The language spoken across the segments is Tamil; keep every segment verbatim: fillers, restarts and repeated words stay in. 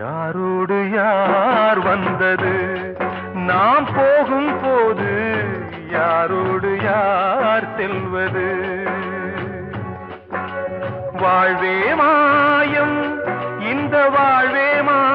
யாரோடு யார் வந்தது நாம் போகும் போது யாரோடு யார் செல்வது வாழ்வே மாயம் இந்த வாழ்வே மாயம்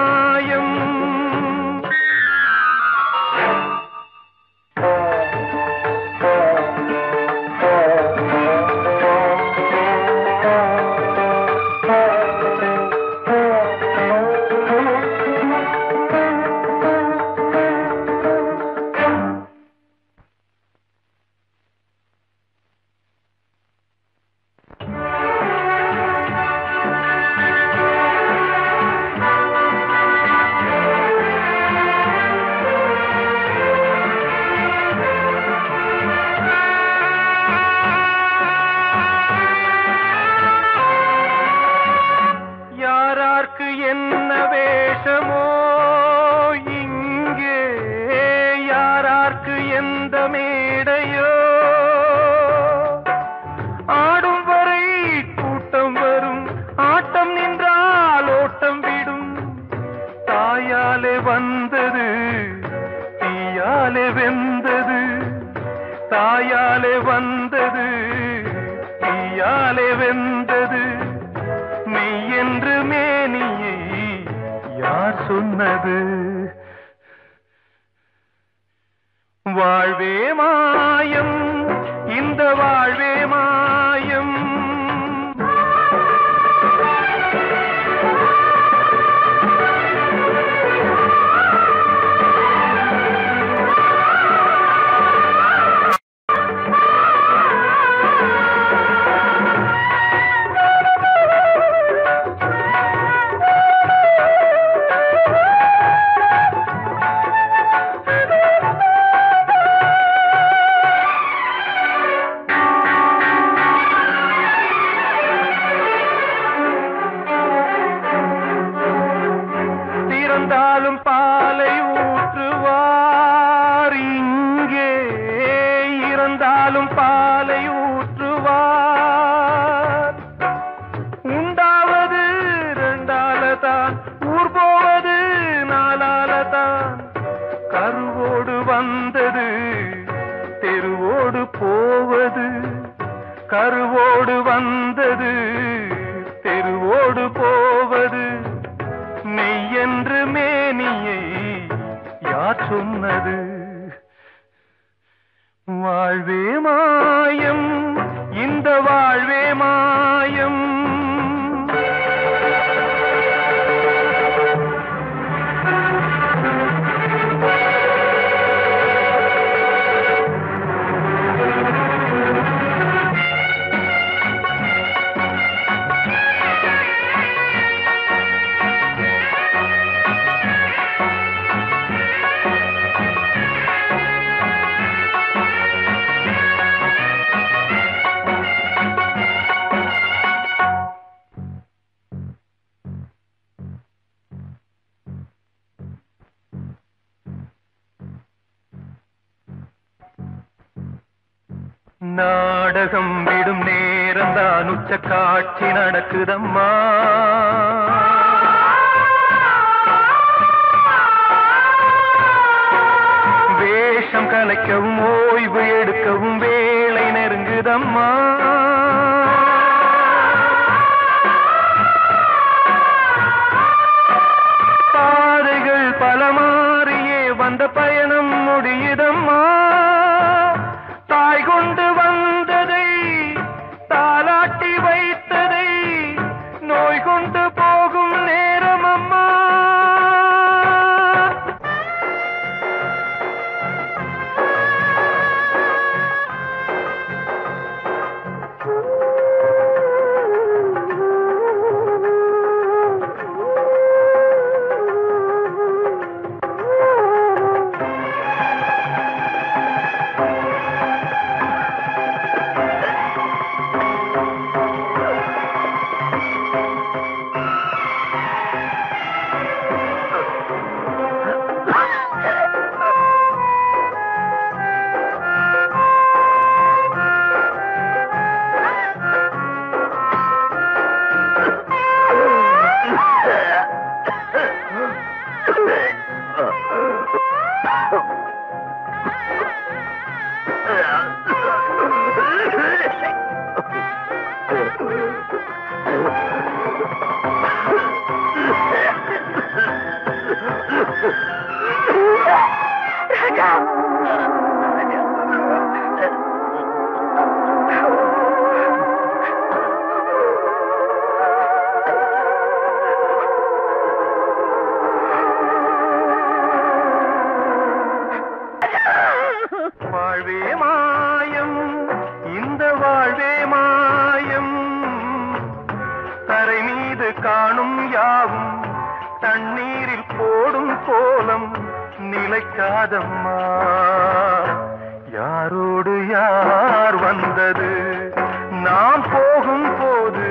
கரை மீது காணும் யாவும் தண்ணீரில் போடும் கோலம் நிலைக்காதம்மா. யாரோடு யார் வந்தது நாம் போகும் போது,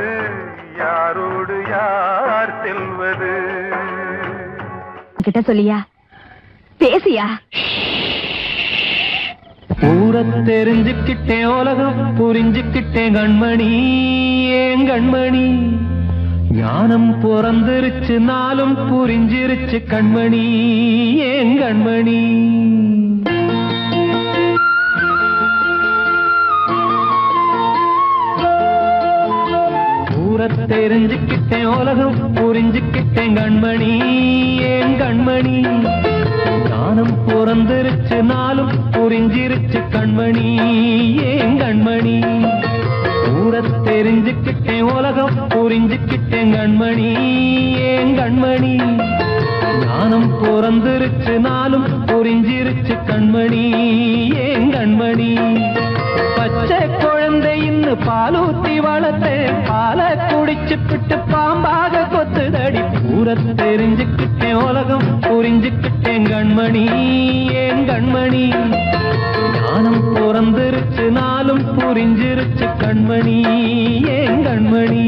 யாரோடு யார் செல்வது? கிட்ட சொல்லியா பேசியா? ஊரை தெரிஞ்சுக்கிட்டே உலகம் புரிஞ்சுக்கிட்டே கண்மணி ஏன் கண்மணி, ஞானம் பிறந்திருச்சு நாளும் புரிஞ்சிருச்சு கண்மணி ஏன் கண்மணி. தெரிஞ்சுக்கிட்டேன் உலகம் புரிஞ்சுக்கிட்டேன் கண்மணி ஏன் கண்மணி, ஞானம் பிறந்திருச்சு நாளும் புரிஞ்சிருச்சு கண்மணி ஏன் கண்மணி. ஊரை தெரிஞ்சுக்கிட்டேன் உலகம் புரிஞ்சுக்கிட்டேன் கண்மணி ஏன் கண்மணி, ஞானம் பிறந்திருச்சு நாளும் புரிஞ்சிருச்சு கண்மணி ஏன் கண்மணி. பச்சை குழந்தை இன்னு பாலூத்தி வளர்த்து பாலை குடிச்சுப்பிட்டு பாம்பாக கொத்துதடி. ஊரை தெரிஞ்சுக்கிட்டேன் உலகம் புரிஞ்சுக்கிட்டேன் கண்மணி ஏன் கண்மணி, ஞானம் பிறந்திருச்சு நாளும் புரிஞ்சிருச்சு கண்மணி ஏன் கண்மணி.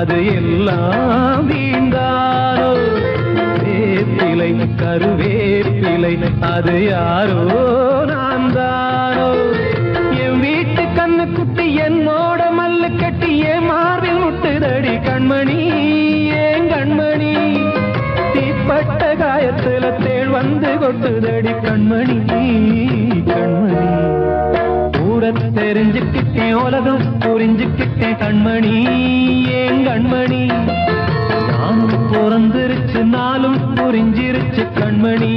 அது எல்லாம் வீந்தாரோ வேப்பிலை கருவேப்பிலை அது யாரோ நான் தாரோ. என் வீட்டு கண்ணு குட்டி என் மோட மல்லு கட்டி என் மார்பில் முட்டுதடி கண்மணி ஏன் கண்மணி. தீப்பட்ட காயத்துல தேள் வந்து கொட்டுதடி கண்மணி கண்மணி. ஊரை தெரிஞ்சுக்கிட்டேன் உலகம் புரிஞ்சுக்கிட்டேன் கண்மணி ஏன் கண்மணி, நானும் பிறந்திருச்சு நாளும் புரிஞ்சிருச்சு கண்மணி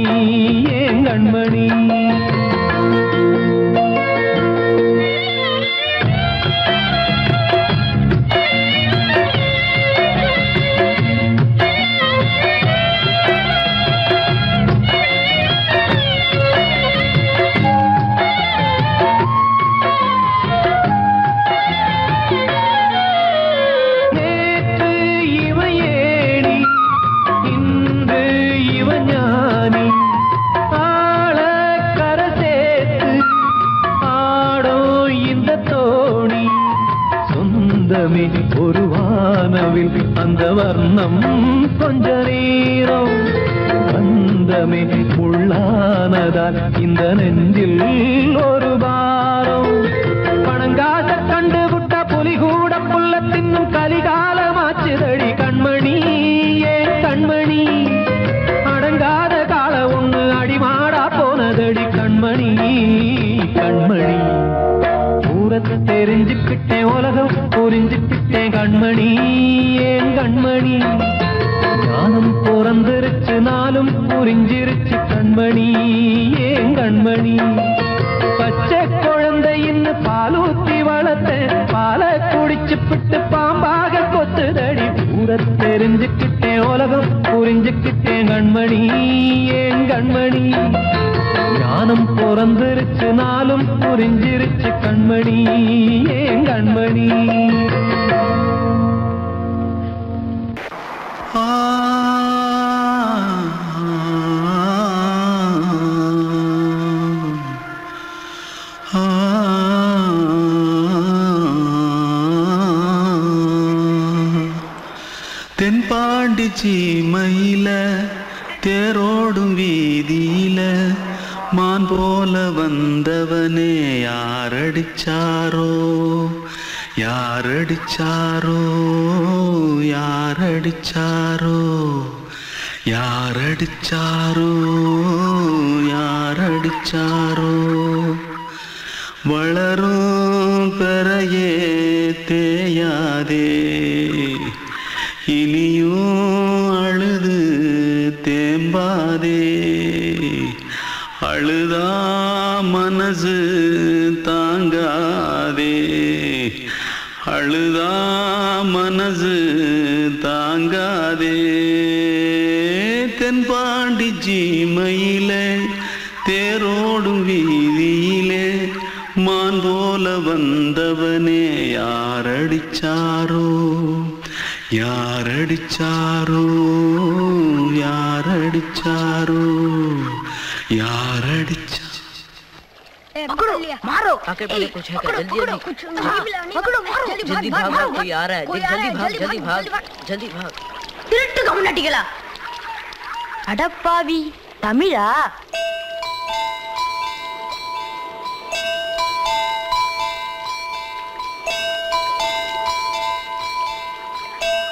ஏன் கண்மணி. அந்த வர்ணம் கொஞ்ச நேரம் வந்தமே உள்ளானதால் இந்த நெஞ்சில் ஒரு பாரம். பணங்காச கண்டு விட்டா புலி கூட புள்ள தின்னும் கலிகாலமாச்சுதடி கண்மணி ஏன் கண்மணி. அடங்காத கால ஒண்ணு அடிமாடா போனதடி கண்மணி கண்மணி. ஊரத்தை தெரிஞ்சுக்கிட்டேன் உலகம் புரிஞ்சுக்கிட்டேன் கண்மணி ஏன் கண்மணி, ஞானம் பிறந்திருச்சு நாளும் புரிஞ்சிருச்சு கண்மணி ஏன் கண்மணி. பச்சை குழந்தையின்னு பாலூத்தி வளர்த்து பாலை குடிச்சுப்பிட்டு பாம்பாக கொத்துதடி. ஊரை தெரிஞ்சுக்கிட்டேன் உலகம் புரிஞ்சுக்கிட்டேன் கண்மணி ஏன் கண்மணி, ஞானம் பிறந்திருச்சு நாளும் புரிஞ்சிருச்சு கண்மணி ஏன் கண்மணி. தென்பாண்டி சீமையில தேரோடும் வீதியில மான் போல வந்தவனே யாரடிச்சாரோ யாரடிச்சாரோ யாரடிச்சாரோ யாரடிச்சாரோ யாரடிச்சாரோ வளரும் பெறையே தேயாதே இனியும் அழுது தேம்பாதே அழுதா மனசு தாங்காதே அழுதா மனசு தாங்காதே தென்பாண்டி ஜீமையிலே தேரோடும் வீதியிலே மான் போல வந்தவனே யாரடிச்சாரோ யாரடிச்சாரோ யாரடிச்சாரோ யாரடிச்சா पकड़ो मारो पकड़ो कुछ है जल्दी जल्दी पकड़ो मारो जल्दी भागो कोई आ रहा है जल्दी भाग जल्दी भाग जल्दी भाग திருட்டு கம்னட்டிகளா அடப்பாவி தமிழா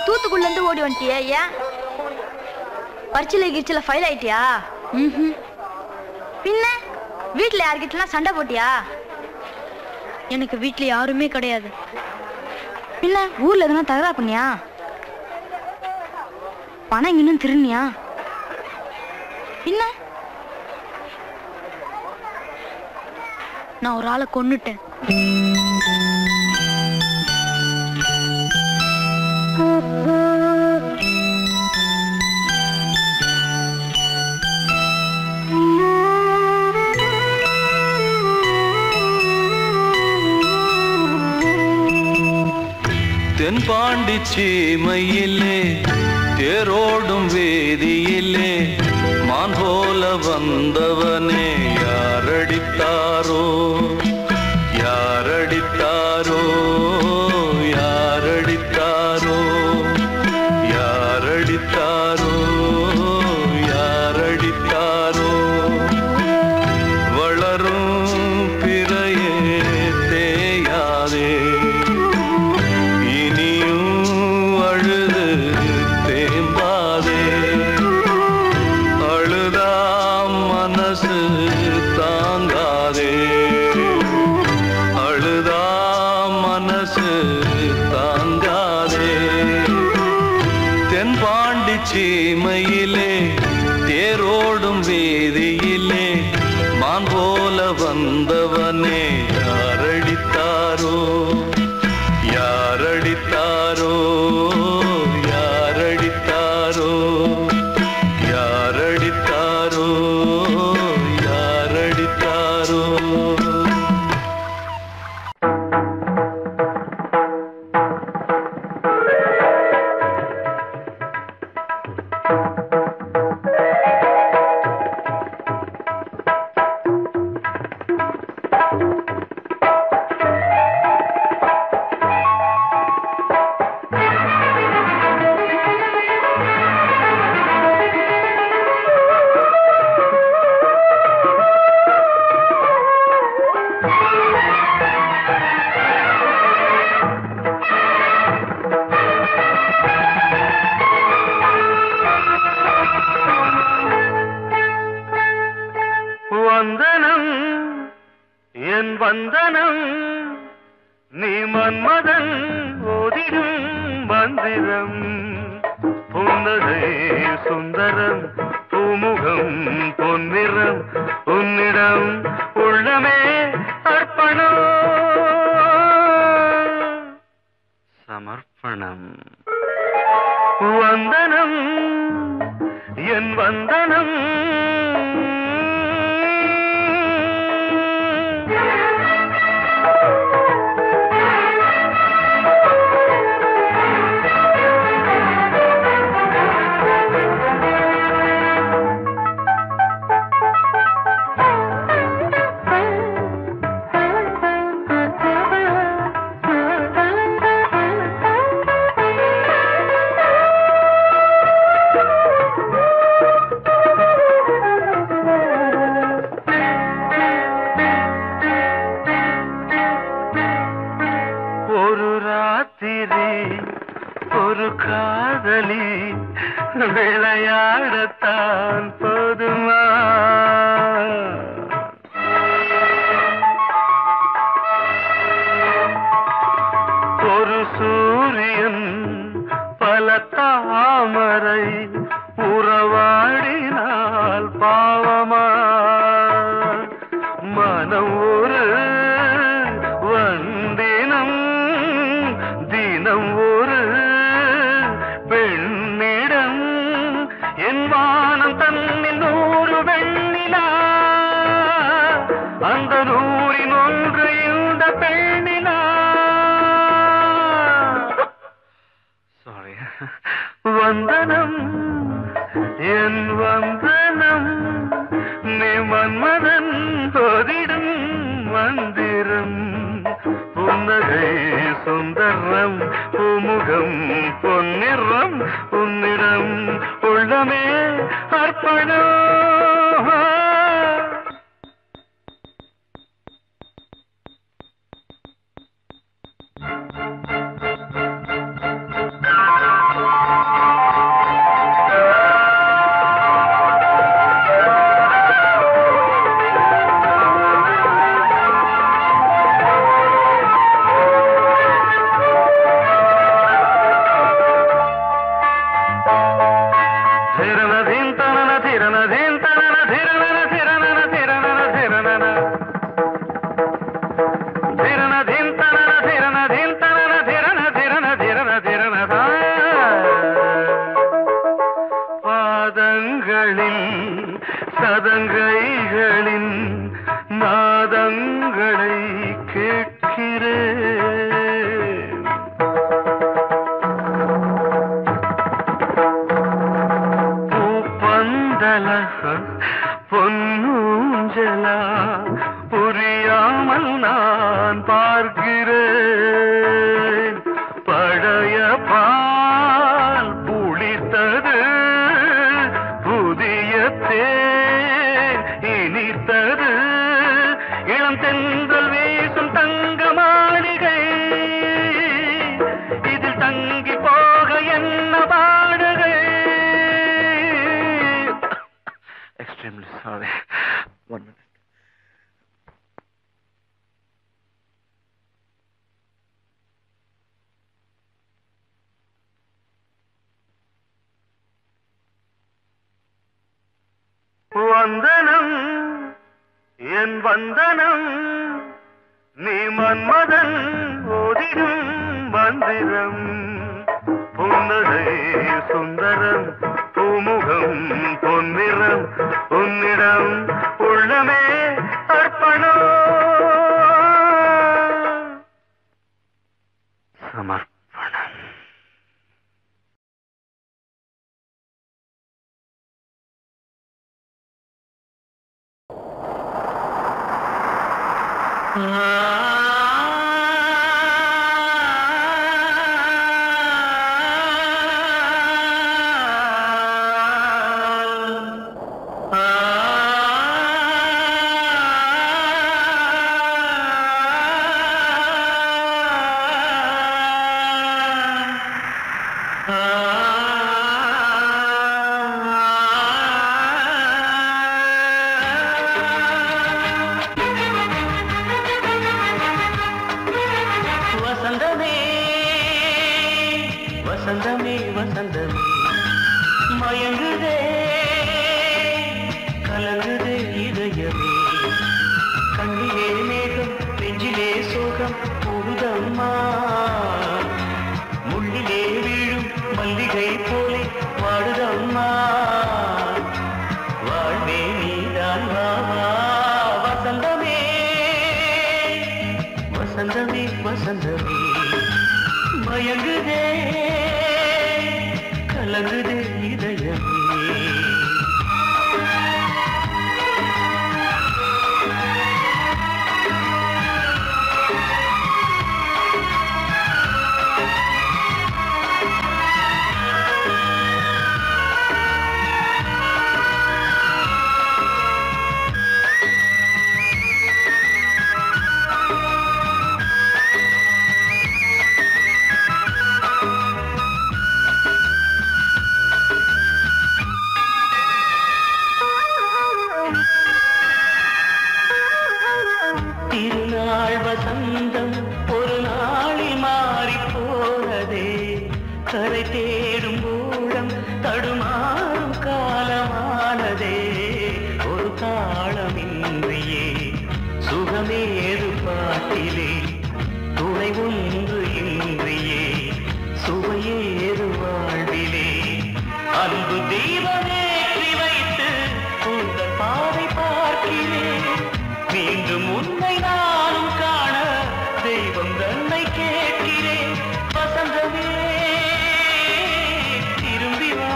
தூத்துக்குள்ள இருந்து ஓடி வந்துட்டியா ஐயா பரிச்சல கிரிச்சல ஃபைல் ஆயிட்டியா ம்ம் பின்ன வீட்ல யார்கிட்டலாம் சண்டை போட்டியா எனக்கு வீட்ல யாருமே கிடையாது பின்ன ஊர்ல எதுனா தகராறு பண்ணியா பணம் இன்னும் திருநியா பின்ன நான் ஒரு ஆளை கொன்னுட்டேன் தென்பாண்டிச்சி மயிலே தேரோடும் வேதியிலே மான் போல வந்தவனே யாரடித்தாரோ யாரடித்தாரோ யாரடித்தாரோ யாரடித்தாரோ யாரடித்தாரோ வளரும் பிறையே தேயாதே சீமையிலே தேரோடும் வேதியிலே மான் போல வந்தவனே யாரடித்தாரோ யாரடித்தாரோ யாரடித்தாரோ யாரடித்தாரோ யாரடித்தாரோ தாளமின்றியே சுகமேது பாட்டிலே துணை ஒன்று இன்றியே சுவையேது வாழ்விலே அன்பு தீபமேற்றி வைத்து உங்கள் பாதை பார்க்கிறேன். மீண்டும் உன்னை நானும் காண தெய்வம் தன்னை கேட்கிறேன். வசந்தமே திரும்பி வா,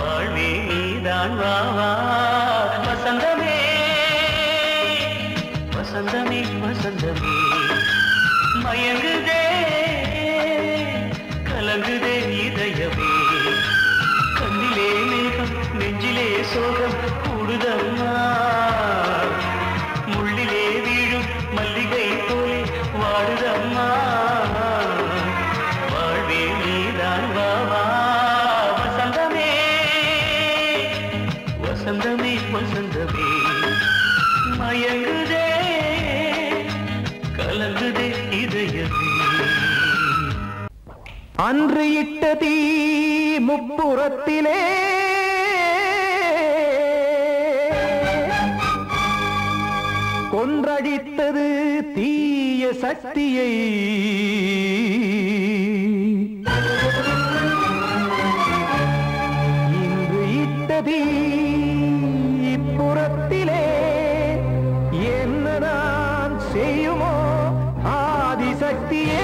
வாழ்வே நீதான் வா. வசந்தமே வசந்தமே மயங்குதே கலங்குதே இதயமே. கண்ணிலே மேகம் நெஞ்சிலே சோகம் கூடுதம்மா. முள்ளிலே வீழும் மல்லிகை போலே வாடுதம்மா. வாழ்வே நீதான் வா வா. வசந்தமே வசந்தமே வசந்தமே மயங்குதே அன்று இட்ட தீ முப்புறத்திலே கொன்றடித்தது தீய சக்தியை. இன்று இட்ட தீ இப்புறத்திலே என்ன நான் செய்யுமோ ஆதிசக்தியே.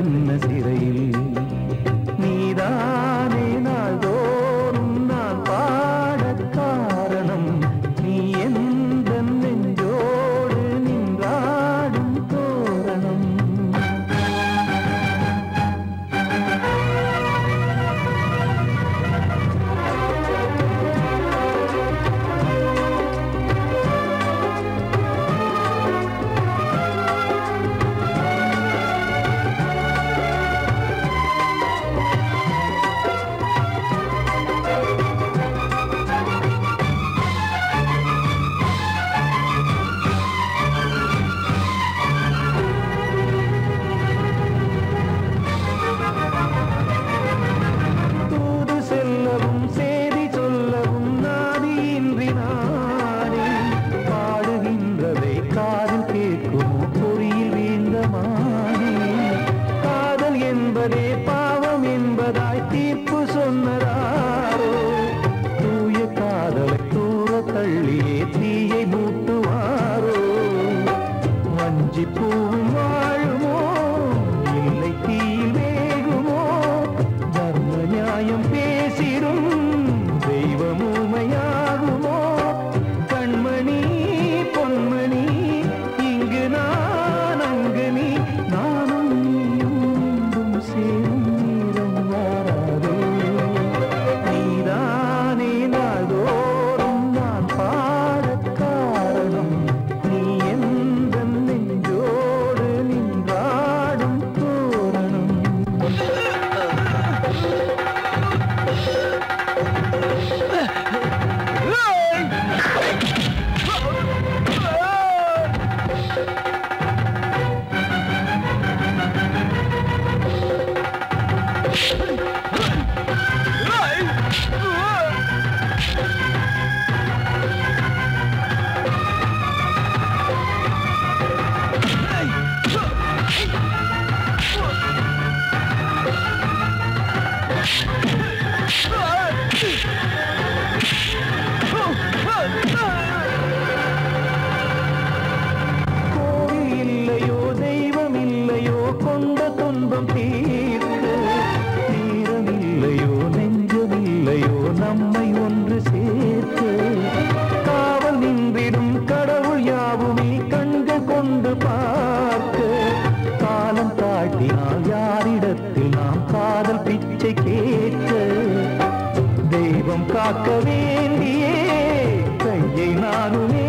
என்ன சிறையில் நீதானே நாள்தோறும் நான் பாடக் காரணம். நீ எந்த நெஞ்சோடு நின்றாடும் தோரணம். கண்ணனே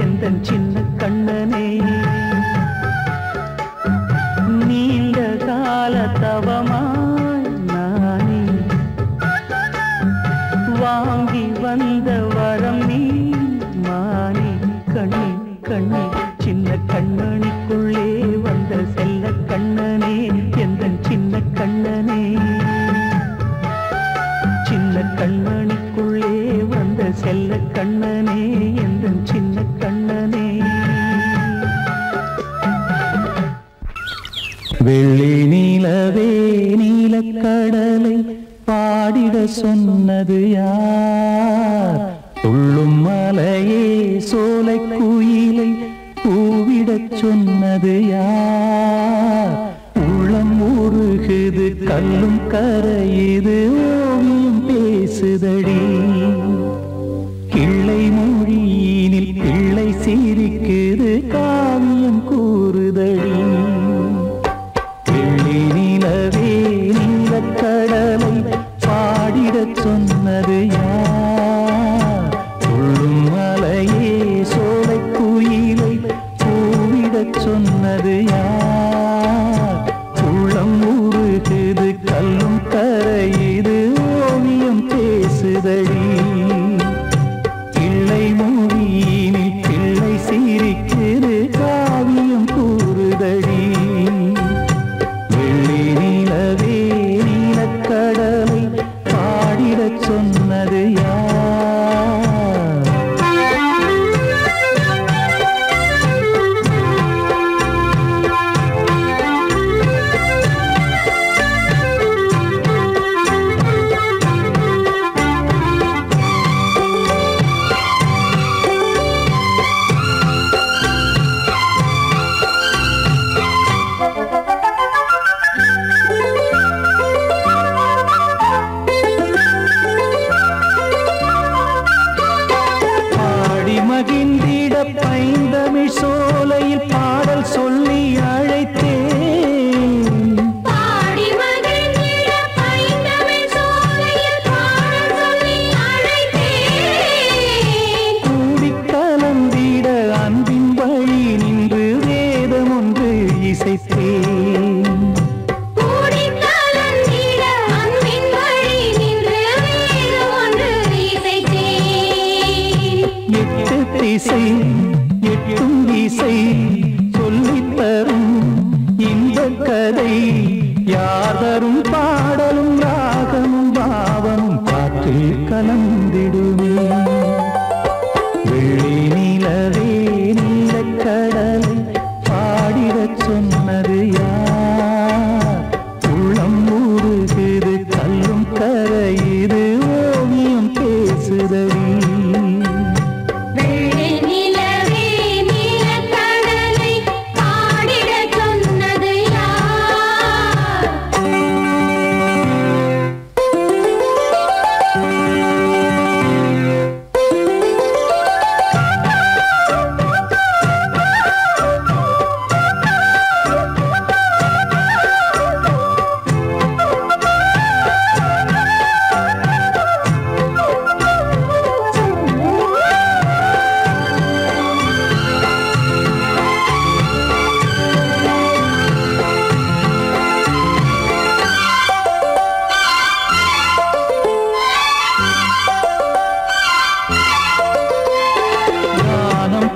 என் எந்தன் சின்ன கண்ணனே நீண்ட கால தவமாய் நானே வாங்கி வந்த வரம் நீ மானே கண்ணே கண்ணே சின்ன கண்ணனுக்குள்ளே வந்த செல்ல கண்ணனே எந்தன் சின்ன கண்ணனே சின்ன கண்ணனுக்குள்ளே வந்த செல்ல கண்ணனே எந்தன் சின்ன கண்ணனே வெள்ளி நீலவே நீலக்கடலை பாடிட சொன்னது யார் துள்ளும் மலையே சோலைக் குயிலை கூவிடச் சொன்னது யார் உள்ளம் உருகுது கல்லும் கரையுது ஓவியம் பேசுதடி கிள்ளை மொழியினில் பிள்ளை சிரிக்குது காவியம் கூறுதடி சொன்னது யார் துள்ளும் மலையே சோலைக் குயிலை கூவிடச் சொன்னது யார் உள்ளம் உருகுது கல்லும் கரையுது ஓவியம் பேசுதடி பிள்ளை மொழியினில் பிள்ளை சிரிக்குது காவியம் கூறுதடி வெள்ளி நிலவே நீலக்கடலை சொன்னது யார் பைந்தமிழ் சோலையில் பாடல் சொல்லி அழைத்தேன் கூடி கலந்திட அன்பின் வழி நின்று வேதம் ஒன்று இசைத்தேன் திசை எட்டும் திசை சொல்லித் தரும் இன்பக் கதை யாதரும் பாடலும் ராகமும் பாவமும் காற்றில் கலந்திடுமே வெள்ளி நிலவே நீலக்கடலை பாடிடச் சொன்னது யார் உள்ளம் ஊறுகிறது கல்லும் கரையுது ஓவியம் பேசுதடி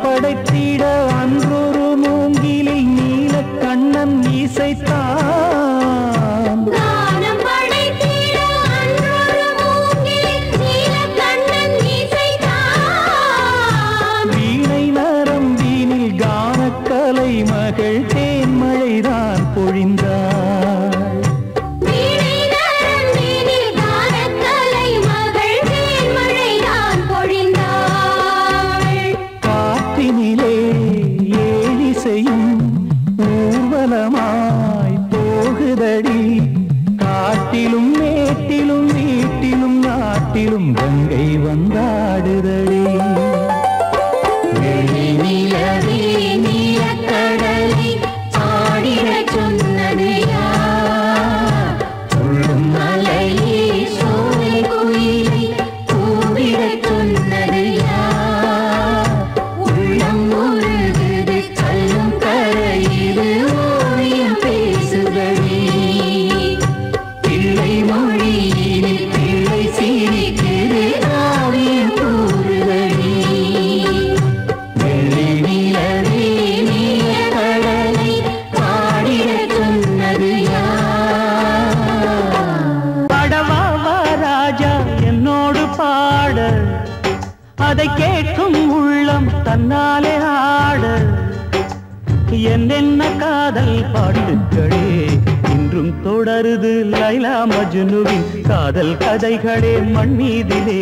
படைத்திட அன்றொரு மூங்கிலை நீல கண்ணன் இசைத்தான் வீணை நரம்பினில் கானக்கலை மகள் தேன்மழைதான் பொழிந்தார் காட்டிலும் மேட்டிலும் வீட்டிலும் நாட்டிலும் கங்கை வந்தாடுதடி நீலவே நீலக்கடலை என்னென்ன காதல் பாட்டுக்களே இன்றும் தொடருது லைலா மஜ்னுவின் காதல் கதைகளே மண்மீதிலே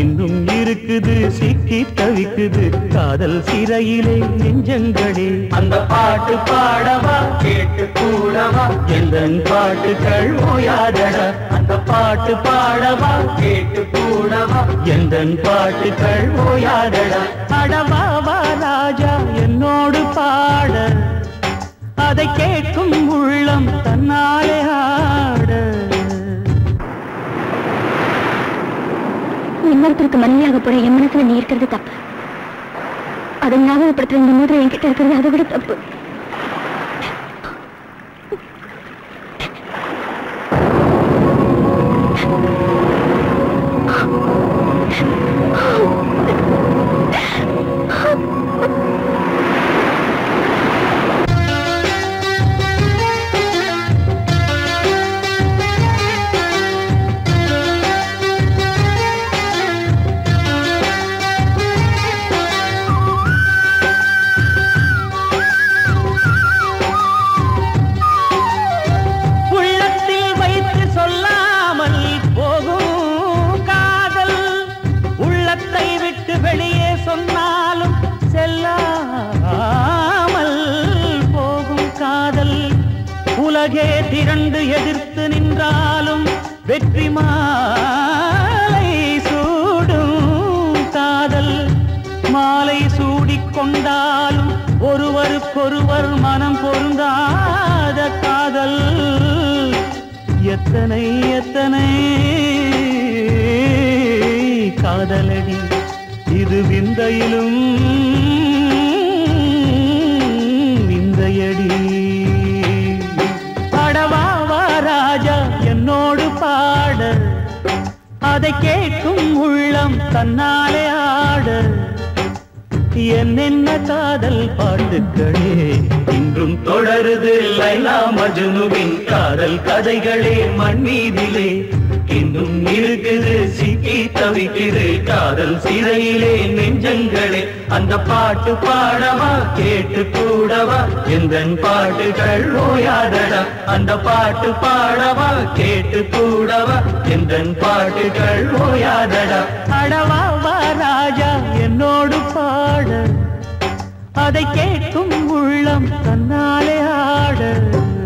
இன்னும் இருக்குது சிக்கி தவிக்குது காதல் சிறையிலே நெஞ்சங்களே. அந்த பாட்டு பாடவா கேட்டு கூடவா எந்த பாட்டுக்கள் ஓயாதடா. அந்த பாட்டு பாடவா கேட்டு கூடவா எந்த பாட்டுக்கள் ஓயாதடா. அடவாவா ராஜா என்னோடு பாட அதை கேட்கும் உள்ளம் தன்னாலே ஆட. இன்னொருத்தருக்கு மனைவியாக போற என் மனசுல நீ இருக்கிறது தப்பு. அதை ஞாபகப்படுத்துற இந்த மாதிரி என்கிட்ட இருக்கிறது அதை விட தப்பு. பாட்டு பாடவா கேட்டு கூடவா எந்தன் பாட்டுகள் ஓயாதடா. அந்த பாட்டு பாடவா கேட்டு கூடவா எந்தன் பாட்டுகள் ஓயாதடா. அடவாவா ராஜா என்னோடு பாட அதை கேட்கும் உள்ளம் தன்னாலே